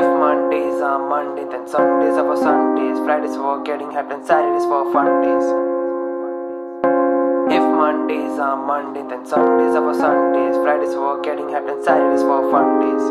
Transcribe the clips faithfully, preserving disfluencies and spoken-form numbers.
If Mondays are Monday, then Sundays are for Sundays, Fridays for getting hyped and Saturdays for fun days. If Mondays are Monday, then Sundays are for Sundays, Fridays for getting hyped and Saturdays for fun days.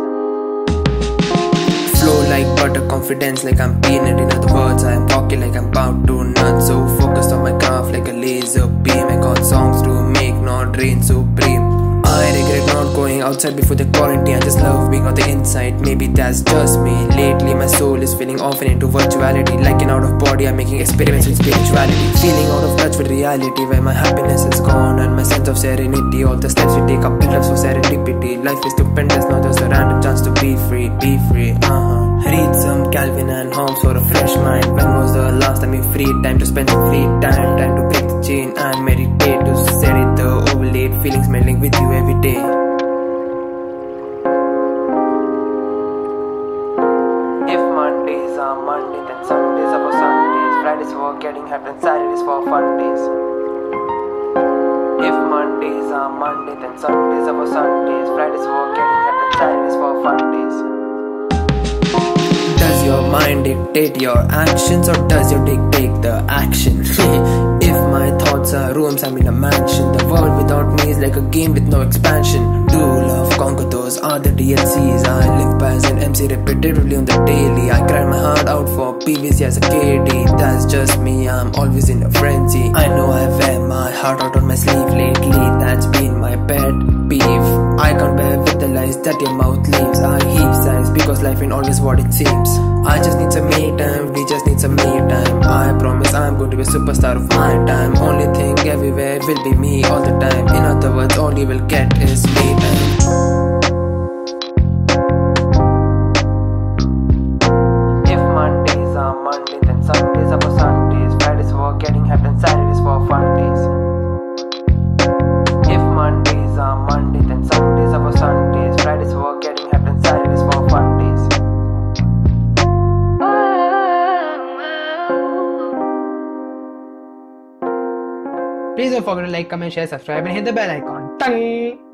Flow like butter, confidence like I'm peanut. In other words, I am cocky like I'm bound to nuts. So focused on my craft like a laser beam. I got songs to make, not rain supreme. I regret not going outside before the quarantine. I just love being on the inside, maybe that's just me. Lately my soul is feeling off and into virtuality. Like an out of body, I'm making experiments with spirituality. Feeling out of touch with reality, where my happiness is gone and my sense of serenity. All the steps we take are built up for serendipity. Life is stupendous, not just a random chance to be free, be free, uh-huh. Read some Calvin and Hobbes for a fresh mind. When was the last time you free time to spend some free time? Time to break the chain and meditate, to set it the overlaid feelings meddling with you every day. If Mondays are Monday, then Sundays are for Sundays, Fridays for getting hyped and Saturdays for fun days. If Mondays are Monday, then Sundays are for Sundays, Fridays for getting hyped and Saturdays for fun days. Does your mind dictate your actions, or does your dictate the action? If my thoughts are rooms, I'm in a mansion. The world without me is like a game with no expansion. Do love, conquer, those are the D L Cs. I live by as an M C repetitively on the daily. I cry my heart out for P V C as a K D. That's just me, I'm always in a frenzy. I know I wear my heart out on my sleeve lately. That's been my pet peeve. I can't bear with the lies that your mouth leaves. I heave sighs because life ain't always what it seems. I just need some me time, we just need some me time. I promise I'm going to be a superstar of my time. Only thing everywhere will be me all the time. In other words, all you will get is me time. If Mondays are Monday, then Sundays are for Sundays, Fridays for getting hyped and Saturdays for fun days. Mondays are Monday, then Sundays are for Sundays, Fridays for getting hyped and Saturdays for fun days. Please don't forget to like, comment, share, subscribe and hit the bell icon. Tang!